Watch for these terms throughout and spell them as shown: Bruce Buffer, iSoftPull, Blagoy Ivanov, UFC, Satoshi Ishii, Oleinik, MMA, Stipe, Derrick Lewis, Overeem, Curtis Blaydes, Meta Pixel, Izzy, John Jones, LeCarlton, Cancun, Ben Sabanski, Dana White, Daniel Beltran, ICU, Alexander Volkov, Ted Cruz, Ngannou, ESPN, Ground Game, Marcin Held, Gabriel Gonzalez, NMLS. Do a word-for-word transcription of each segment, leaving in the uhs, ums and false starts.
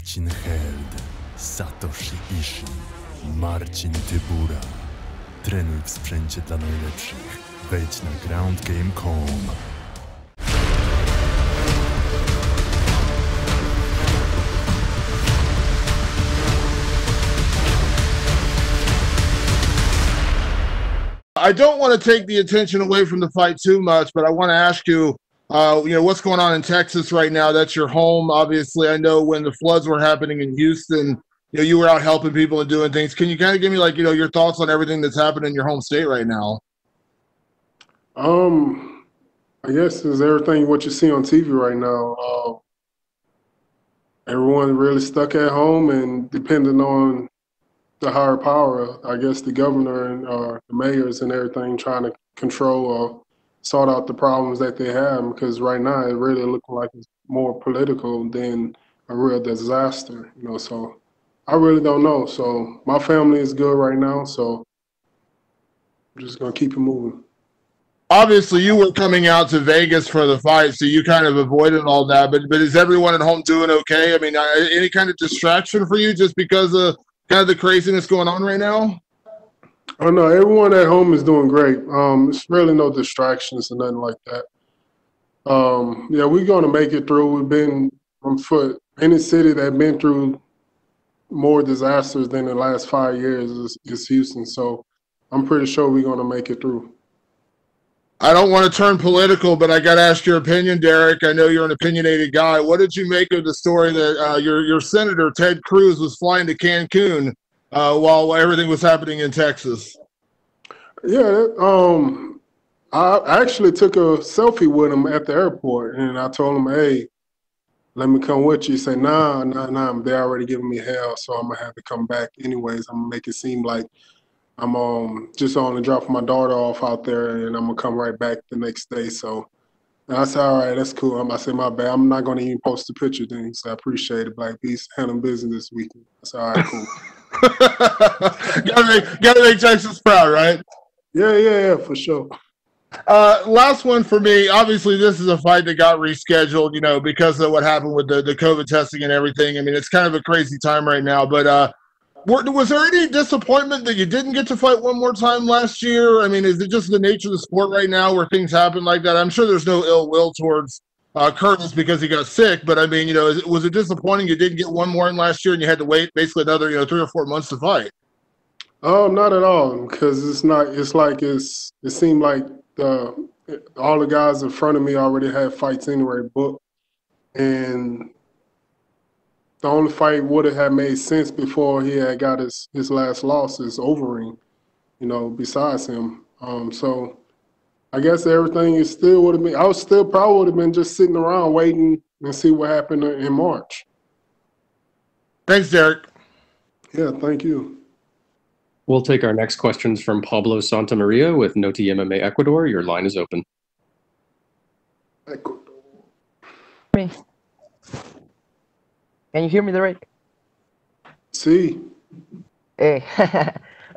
Marcin Held, Satoshi Ishii, Marcin Tybura. Trenuj w sprzęcie dla najlepszych. Wejdź na ground game dot com. I don't want to take the attention away from the fight too much, but I want to ask you, uh, you know, what's going on in Texas right now? That's your home, obviously. I know when the floods were happening in Houston, you know, you were out helping people and doing things. Can you kind of give me, like, you know, your thoughts on everything that's happening in your home state right now? Um, I guess is everything what you see on T V right now. Uh, everyone really stuck at home and depending on the higher power, I guess the governor and uh, the mayors and everything trying to control or sort out the problems that they have, because right now it really looks like it's more political than a real disaster, you know, so I really don't know. So my family is good right now, so I'm just going to keep it moving. Obviously, you were coming out to Vegas for the fight, so you kind of avoided all that, but, but is everyone at home doing okay? I mean, any kind of distraction for you just because of kind of the craziness going on right now? Oh, no, everyone at home is doing great. Um, it's really no distractions or nothing like that. Um, yeah, we're going to make it through. We've been on foot. Any city that's been through more disasters than the last five years is, is Houston, so I'm pretty sure we're going to make it through. I don't want to turn political, but I got to ask your opinion, Derrick. I know you're an opinionated guy. What did you make of the story that uh, your your senator, Ted Cruz, was flying to Cancun uh, while everything was happening in Texas? Yeah, um, I actually took a selfie with him at the airport, and I told him, hey, let me come with you. He said, nah, nah, nah, they're already giving me hell, so I'm going to have to come back anyways. I'm going to make it seem like I'm um, just on the drop my daughter off out there, and I'm going to come right back the next day. So and I said, all right, that's cool. Um, I said, my bad. I'm not going to even post the picture then. So I appreciate it. Black Beast handling business this weekend. I said, all right, cool. gotta, make, gotta make Texas proud, right? Yeah, yeah, yeah, for sure. Uh, last one for me. Obviously, this is a fight that got rescheduled, you know, because of what happened with the, the COVID testing and everything. I mean, it's kind of a crazy time right now, but uh, – was there any disappointment that you didn't get to fight one more time last year? I mean, is it just the nature of the sport right now where things happen like that? I'm sure there's no ill will towards uh, Curtis because he got sick, but I mean, you know, is, was it disappointing you didn't get one more in last year and you had to wait basically another, you know, three or four months to fight? Oh, um, not at all, because it's not. It's like it's. It seemed like the all the guys in front of me already had fights anyway booked, and the only fight would have had made sense before he had got his, his last loss is Overeem, you know, besides him. Um, so I guess everything is still would have been, I was still probably would have been just sitting around waiting and see what happened in March. Thanks, Derrick. Yeah, thank you. We'll take our next questions from Pablo Santamaria with Noti M M A Ecuador. Your line is open. Ecuador. Hey. Can you hear me, Derrick? See. Hey.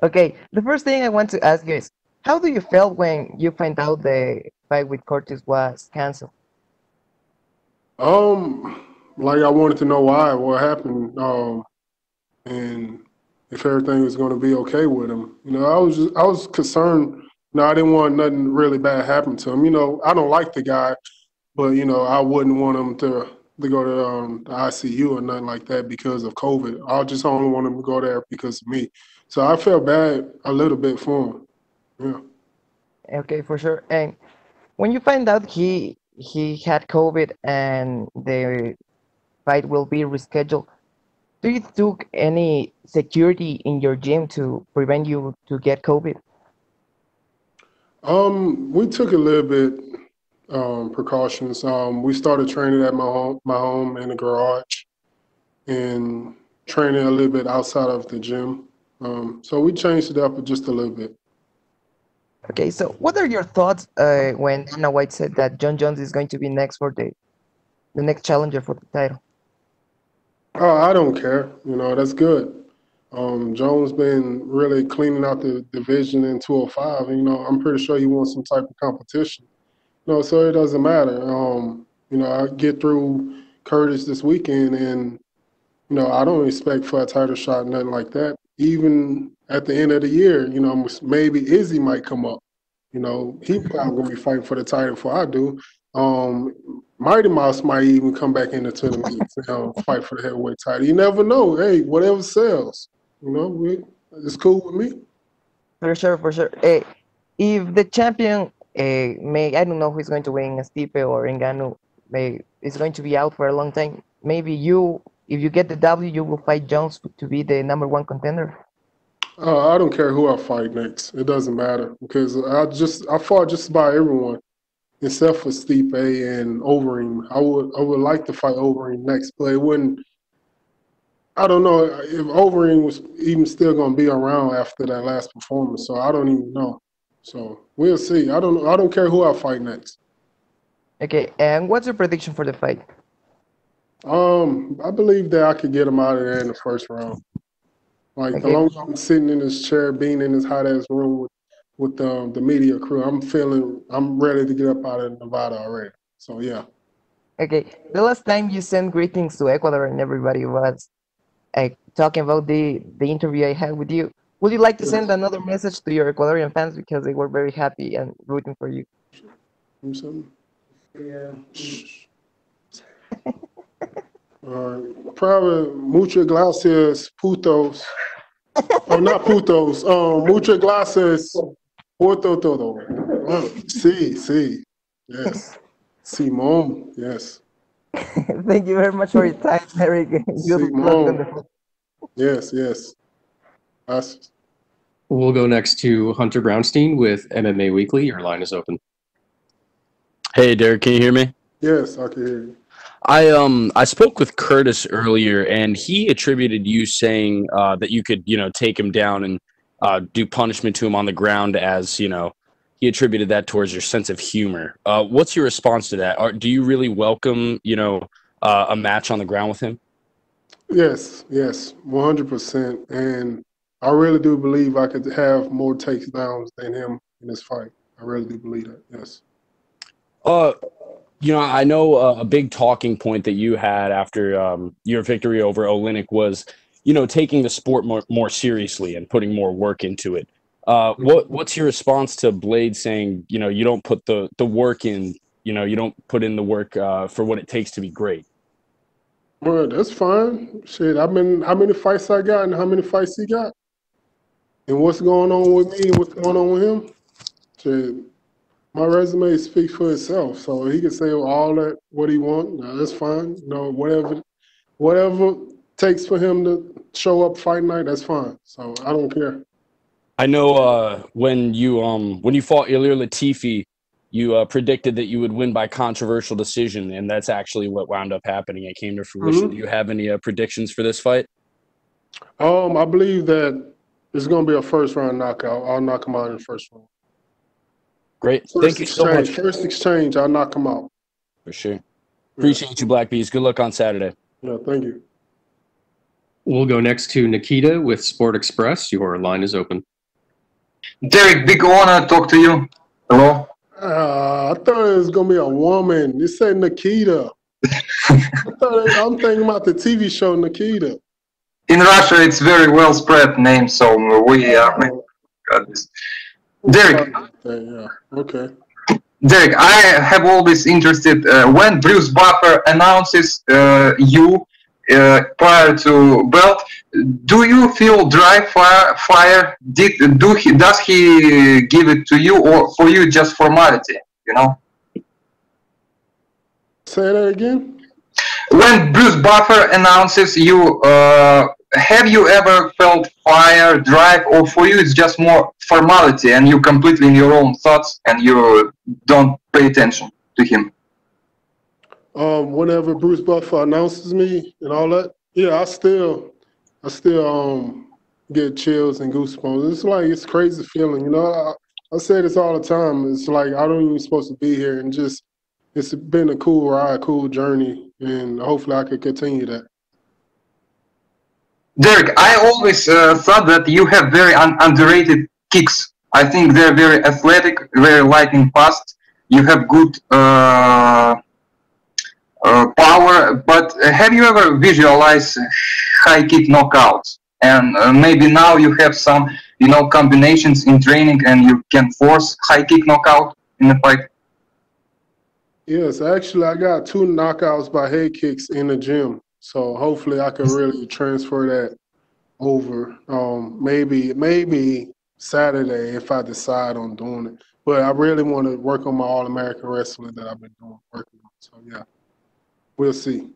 Okay. The first thing I want to ask you is, how do you feel when you find out the fight with Curtis was canceled? Um, like I wanted to know why, what happened, um, and if everything was going to be okay with him. You know, I was just, I was concerned. No, I didn't want nothing really bad happen to him. You know, I don't like the guy, but you know, I wouldn't want him to. to go to um, the I C U or nothing like that because of COVID. I just only want him to go there because of me. So I felt bad a little bit for him. Yeah. Okay, for sure. And when you find out he he had COVID and the fight will be rescheduled, do you took any security in your gym to prevent you to get COVID? Um, we took a little bit. Um, precautions. Um, we started training at my home, my home in the garage, and training a little bit outside of the gym. Um, so we changed it up just a little bit. Okay. So, what are your thoughts uh, when Dana White said that John Jones is going to be next for the the next challenger for the title? Oh, I don't care. You know, that's good. Um, Jones been really cleaning out the division in two oh five, and you know, I'm pretty sure he wants some type of competition. No, so it doesn't matter. Um, you know, I get through Curtis this weekend, and you know, I don't expect for a title shot, nothing like that. Even at the end of the year, you know, maybe Izzy might come up. You know, he probably gonna be fighting for the title before I do. Um, Mighty Mouse might even come back in the tournament and um, fight for the heavyweight title. You never know. Hey, whatever sells. You know, we, it's cool with me. For sure, for sure. Hey, if the champion, eh, may I don't know who's going to win, Stipe or Ngannou, may is going to be out for a long time. Maybe you, if you get the W, you will fight Jones to be the number one contender. Uh, I don't care who I fight next. It doesn't matter because I just I fought just about everyone except for Stipe and Overeem. I would I would like to fight Overeem next, but it wouldn't. I don't know if Overeem was even still going to be around after that last performance. So I don't even know. So we'll see. I don't I don't care who I fight next. Okay, and what's your prediction for the fight? Um, I believe that I could get him out of there in the first round. Like, okay. As long as I'm sitting in this chair, being in this hot-ass room with, with um, the media crew, I'm feeling I'm ready to get up out of Nevada already. So, yeah. Okay. The last time you sent greetings to Ecuador and everybody was like, talking about the, the interview I had with you, would you like to send another message to your Ecuadorian fans because they were very happy and rooting for you? Yeah. Uh, probably muchas gracias, putos. Oh, not putos. Um, muchas gracias por todo. Oh, sí, sí. Yes. Simón, yes. Thank you very much for your time, Derrick. Simón. Yes, yes. Us. We'll go next to Hunter Brownstein with M M A Weekly. Your line is open. Hey, Derrick, can you hear me? Yes, I can hear you. I um I spoke with Curtis earlier, and he attributed you saying uh, that you could you know take him down and uh, do punishment to him on the ground as you know he attributed that towards your sense of humor. Uh, what's your response to that? Are, do you really welcome you know uh, a match on the ground with him? Yes, yes, one hundred percent, and I really do believe I could have more takedowns than him in this fight. I really do believe that. Yes. Uh. You know, I know uh, a big talking point that you had after um, your victory over Oleinik was, you know, taking the sport more, more seriously and putting more work into it. Uh, what What's your response to Blaydes saying, you know, you don't put the, the work in, you know, you don't put in the work uh, for what it takes to be great? Well, that's fine. Shit, I've been, how many fights I got and how many fights he got? And what's going on with me and what's going on with him? Shit. My resume speaks for itself, so he can say all that what he wants. No, that's fine. You know, whatever, whatever takes for him to show up fight night, that's fine. So I don't care. I know uh, when you um when you fought Ilir Latifi, you uh, predicted that you would win by controversial decision, and that's actually what wound up happening. It came to fruition. Mm-hmm. Do you have any uh, predictions for this fight? Um, I believe that it's going to be a first round knockout. I'll knock him out in the first round. Great. First Thank you exchange. so much. First exchange, I'll knock him out. For sure. Appreciate yeah. you, Black Bees. Good luck on Saturday. Yeah, thank you. We'll go next to Nikita with Sport Express. Your line is open. Derrick, big honor to talk to you. Hello? Uh, I thought it was going to be a woman. You said Nikita. I thought it, I'm thinking about the T V show Nikita. In Russia, it's very well spread name, so we are... Uh, Derrick, yeah. Okay. Derrick, I have always interested uh, when Bruce Buffer announces uh, you uh, prior to belt. Do you feel dry fire? Fire? Did do he? Does he give it to you, or for you just formality? You know. Say that again. When Bruce Buffer announces you. Uh, Have you ever felt fire, drive, or for you it's just more formality and you're completely in your own thoughts and you don't pay attention to him? Um, whenever Bruce Buffer announces me and all that, yeah, I still, I still um, get chills and goosebumps. It's like it's a crazy feeling, you know. I, I say this all the time. It's like I don't even supposed to be here, and just it's been a cool ride, cool journey, and hopefully I could continue that. Derrick, I always uh, thought that you have very un underrated kicks. I think they're very athletic, very lightning fast. You have good uh, uh, power, but have you ever visualized high kick knockouts. And uh, maybe now you have some, you know, combinations in training, and you can force high kick knockout in the fight. Yes, actually, I got two knockouts by head kicks in the gym. So hopefully, I can really transfer that over. Um, maybe, maybe Saturday if I decide on doing it. But I really want to work on my All American Wrestling that I've been doing working on. So yeah, we'll see.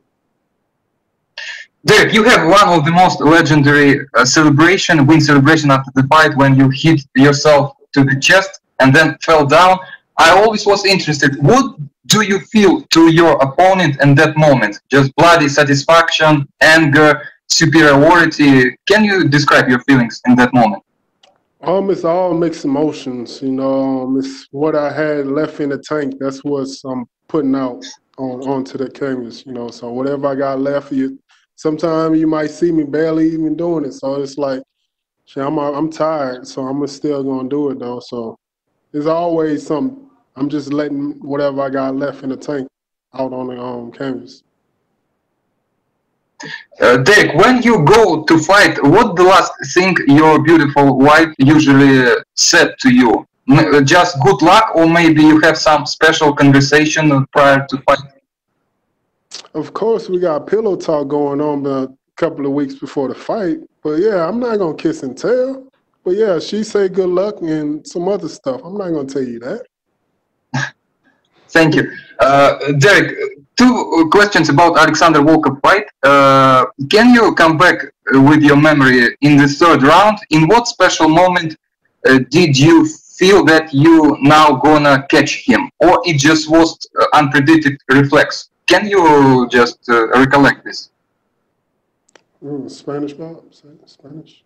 Derrick, you have one of the most legendary uh, celebration, win celebration after the fight when you hit yourself to the chest and then fell down. I always was interested, what do you feel to your opponent in that moment? Just bloody satisfaction, anger, superiority. Can you describe your feelings in that moment? Um, it's all mixed emotions, you know. Um, it's what I had left in the tank. That's what I'm putting out on onto the canvas, you know. So whatever I got left, you. Sometimes you might see me barely even doing it, so it's like, shit, I'm I'm tired, so I'm still gonna do it though. So there's always some. I'm just letting whatever I got left in the tank out on the um, canvas. Uh, Derrick, when you go to fight, what the last thing your beautiful wife usually said to you? Just good luck, or maybe you have some special conversation prior to fight? Of course, we got pillow talk going on a couple of weeks before the fight. But yeah, I'm not going to kiss and tell. But yeah, she say good luck and some other stuff. I'm not going to tell you that. Thank you. Uh, Derrick, two questions about Alexander Volkov fight. Uh, can you come back with your memory in the third round? In what special moment uh, did you feel that you now gonna catch him? Or it just was uh, unpredicted reflex? Can you just uh, recollect this? Mm, Spanish, Bob? Spanish?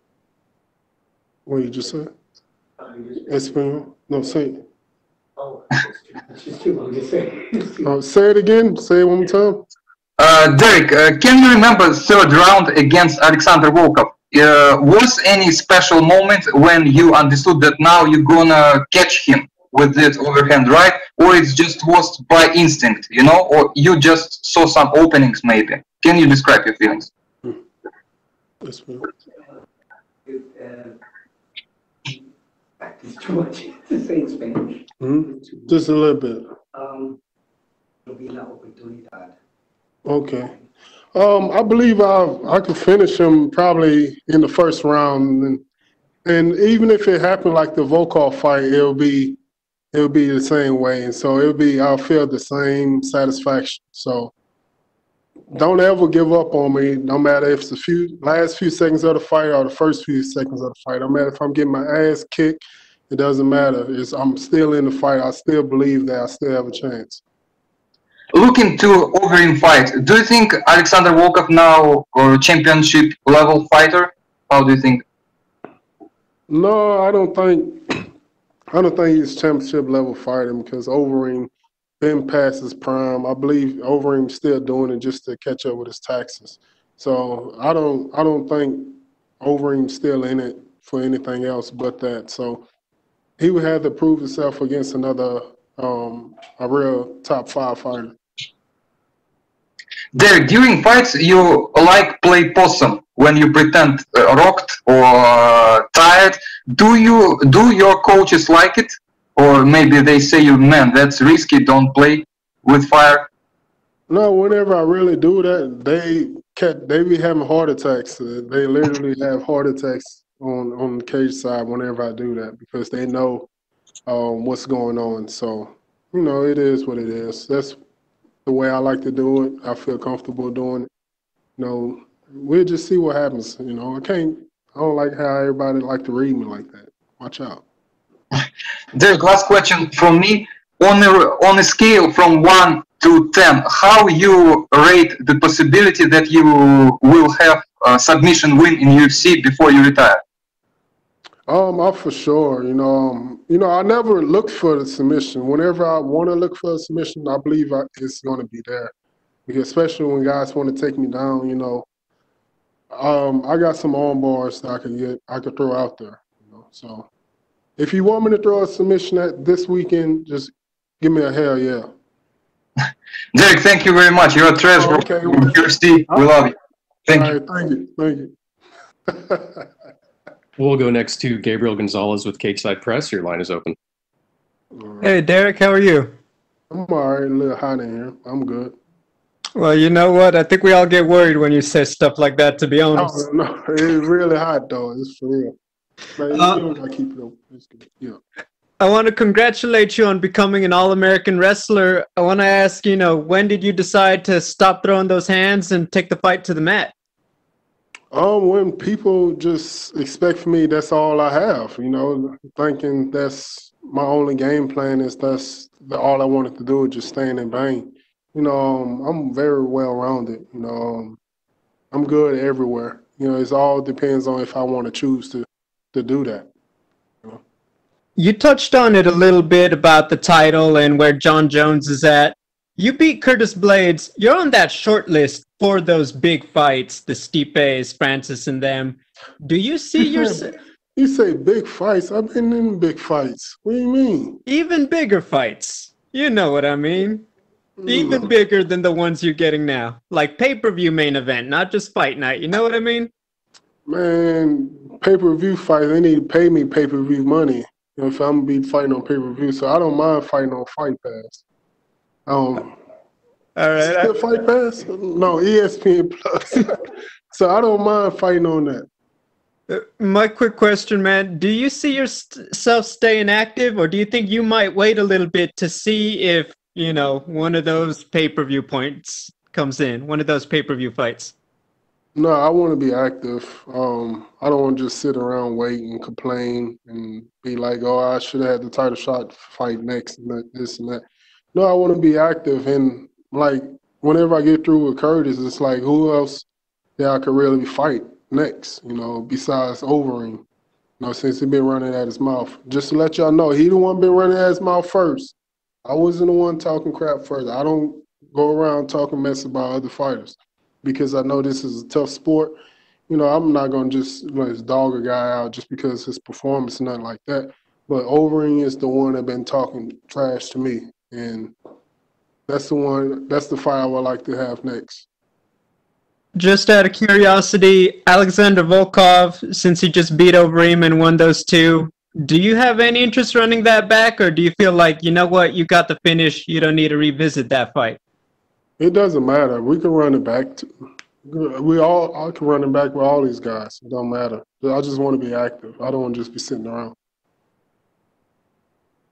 What did you just say? Espanol? No, say it. Oh, it's too long to say. uh, say it again. Say it one more time. Uh, Derrick, uh, can you remember third round against Alexander Volkov? Uh, was any special moment when you understood that now you're gonna catch him with that overhand right, or it's just was by instinct, you know, or you just saw some openings maybe? Can you describe your feelings? Hmm. That's weird. It's too much to say in Spanish. Hmm? Just a little bit. Um, okay. Um, I believe I I could finish him probably in the first round, and and even if it happened like the Volkov fight, it'll be. It'll be the same way, and so it'll be. I'll feel the same satisfaction. So, don't ever give up on me. No matter if it's the few last few seconds of the fight or the first few seconds of the fight. No matter if I'm getting my ass kicked, it doesn't matter. It's, I'm still in the fight. I still believe that I still have a chance. Looking to Overeem fight, do you think Alexander Volkov now or championship level fighter? How do you think? No, I don't think. I don't think he's championship level fighting because Overeem been past his prime. I believe Overeem's still doing it just to catch up with his taxes. So I don't, I don't think Overeem's still in it for anything else but that. So he would have to prove himself against another um, a real top five fighter. Derrick, during fights, you like play possum when you pretend uh, rocked or uh, tired. Do you do your coaches like it, or maybe they say you, man, that's risky, don't play with fire? No, whenever I really do that, they can, they be having heart attacks. They literally have heart attacks on on the cage side whenever I do that because they know um, what's going on. So you know, it is what it is. That's the way I like to do it. I feel comfortable doing it. You know, we'll just see what happens. You know, I can't. I don't like how everybody like to read me like that. Watch out. Derrick, last question from me. On a, on a scale from one to ten, how you rate the possibility that you will have a submission win in U F C before you retire? Um, I for sure. You know, um, you know, I never look for the submission. Whenever I want to look for a submission, I believe I, it's going to be there. Because especially when guys want to take me down, you know, um, I got some arm bars that I can get, I could throw out there. You know, so if you want me to throw a submission at this weekend, just give me a hell yeah. Derrick, thank you very much. You're a treasure. Okay, we love you. Thank All you. Right, thank you. Thank you. We'll go next to Gabriel Gonzalez with Cakeside Press. Your line is open. Right. Hey, Derrick, how are you? I'm all right, a little hot in here. I'm good. Well, you know what? I think we all get worried when you say stuff like that, to be honest. Oh, no, it's really hot, though. It's for real. Like, um, I, keep it it's good. Yeah. I want to congratulate you on becoming an All-American wrestler. I want to ask, you know, when did you decide to stop throwing those hands and take the fight to the mat? Um, when people just expect from me, that's all I have, you know, thinking that's my only game plan is that's the, all I wanted to do is just stand in vain. You know, um, I'm very well-rounded, you know, um, I'm good everywhere. You know, it's all depends on if I want to choose to, to do that. You know? You touched on it a little bit about the title and where John Jones is at. You beat Curtis Blaydes. You're on that short list for those big fights, the Stipes, Francis, and them. Do you see yourself? You say big fights. I've been in big fights. What do you mean? Even bigger fights. You know what I mean. Mm. Even bigger than the ones you're getting now. Like pay-per-view main event, not just fight night. You know what I mean? Man, pay-per-view fights, they need to pay me pay-per-view money if I'm going to be fighting on pay-per-view. So I don't mind fighting on Fight Pass. Um, All right. Still I, Fight Pass? No, E S P N Plus. So I don't mind fighting on that. My quick question, man, do you see yourself staying active, or do you think you might wait a little bit to see if, you know, one of those pay-per-view points comes in, one of those pay-per-view fights? No, I want to be active. Um, I don't want to just sit around, wait, and complain and be like, oh, I should have had the title shot fight next and that, this and that. No, I want to be active, and like whenever I get through with Curtis, it's like who else that I could really fight next, you know, besides Overeem, you know, since he been running at his mouth. Just to let y'all know, he the one been running at his mouth first. I wasn't the one talking crap first. I don't go around talking mess about other fighters because I know this is a tough sport. You know, I'm not gonna just like dog a guy out just because his performance and nothing like that. But Overeem is the one that been talking trash to me. And that's the one, that's the fight I would like to have next. Just out of curiosity, Alexander Volkov, since he just beat Overeem and won those two, do you have any interest running that back, or do you feel like, you know what, you got the finish, you don't need to revisit that fight? It doesn't matter. We can run it back. To, we all I can run it back with all these guys. It don't matter. I just want to be active. I don't want to just be sitting around.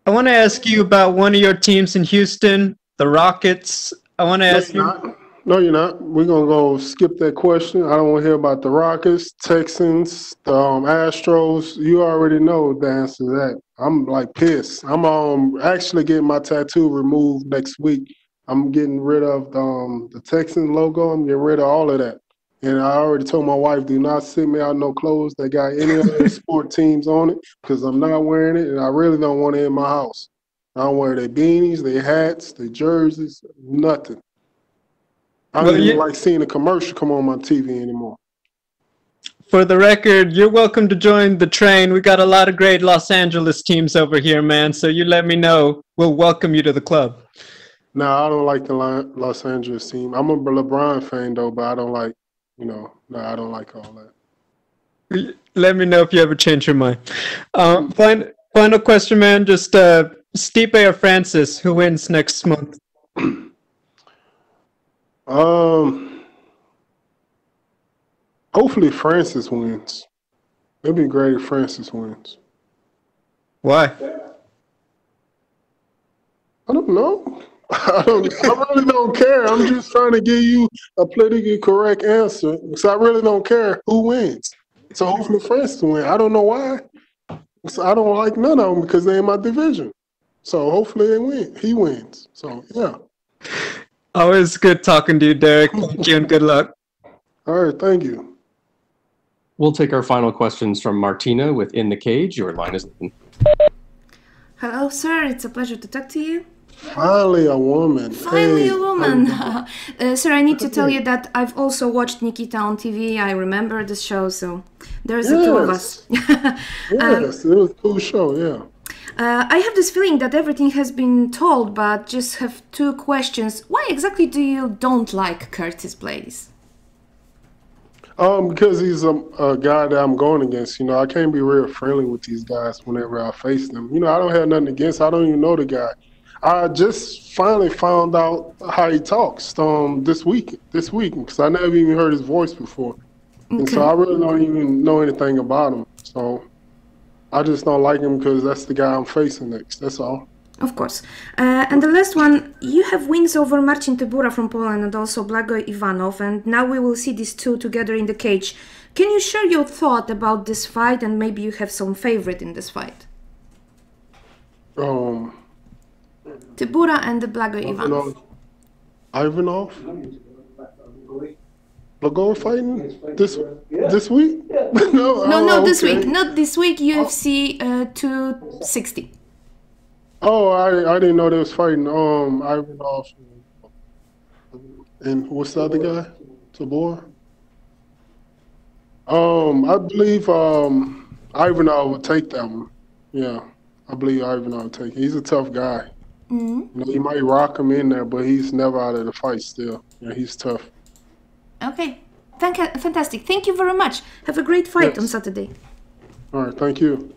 I want to ask you about one of your teams in Houston, the Rockets. I want to ask you. Not. No, you're not. We're going to go skip that question. I don't want to hear about the Rockets, Texans, the um, Astros. You already know the answer to that. I'm, like, pissed. I'm um, actually getting my tattoo removed next week. I'm getting rid of the, um, the Texan logo. I'm getting rid of all of that. And I already told my wife, do not send me out no clothes that got any other sport teams on it because I'm not wearing it, and I really don't want it in my house. I don't wear their beanies, their hats, their jerseys, nothing. I don't well, even like seeing a commercial come on my T V anymore. For the record, you're welcome to join the train. We got a lot of great Los Angeles teams over here, man, so you let me know. We'll welcome you to the club. No, nah, I don't like the Los Angeles team. I'm a LeBron fan, though, but I don't like You know, no, I don't like all that. Let me know if you ever change your mind. Um, final, final question, man. Just uh, Stipe or Francis, who wins next month? Um, hopefully Francis wins. It'd be great if Francis wins. Why? I don't know. I, don't, I really don't care. I'm just trying to give you a politically correct answer because I really don't care who wins. So hopefully Francis wins. I don't know why. So I don't like none of them because they in my division. So hopefully they win. He wins. So, yeah. Always good talking to you, Derrick. Thank you and good luck. All right. Thank you. We'll take our final questions from Martina with In the Cage. Your line is open. Hello, sir. It's a pleasure to talk to you. Finally a woman. Finally hey, a woman. uh, sir, I need to tell you that I've also watched Nikita on T V. I remember the show, so there's yes. the two of us. Yes, um, it was a cool show, yeah. Uh, I have this feeling that everything has been told, but just have two questions. Why exactly do you don't like Curtis Blaydes? Um, because he's a, a guy that I'm going against. You know, I can't be real friendly with these guys whenever I face them. You know, I don't have nothing against. I don't even know the guy. I just finally found out how he talks um, this week, this week, because I never even heard his voice before. Okay. And so I really don't even know anything about him. So I just don't like him because that's the guy I'm facing next. That's all. Of course. Uh, and the last one, you have wins over Marcin Tybura from Poland and also Blagoy Ivanov, and now we will see these two together in the cage. Can you share your thought about this fight, and maybe you have some favorite in this fight? Um, Tybura and the Blagoy Ivanov. Ivanov? Blagoy fighting this this week? no, no, no, this okay. week. Not this week, U F C uh, two sixty. Oh, I I didn't know they was fighting. Um, Ivanov and, and what's the other guy? Tabor. Um, I believe um Ivanov would take that one. Yeah, I believe Ivanov would take it. He's a tough guy. Mm-hmm. You know, he might rock him in there, but he's never out of the fight still. Yeah, he's tough. Okay, thank fantastic. Thank you very much. Have a great fight yes. on Saturday. All right, thank you.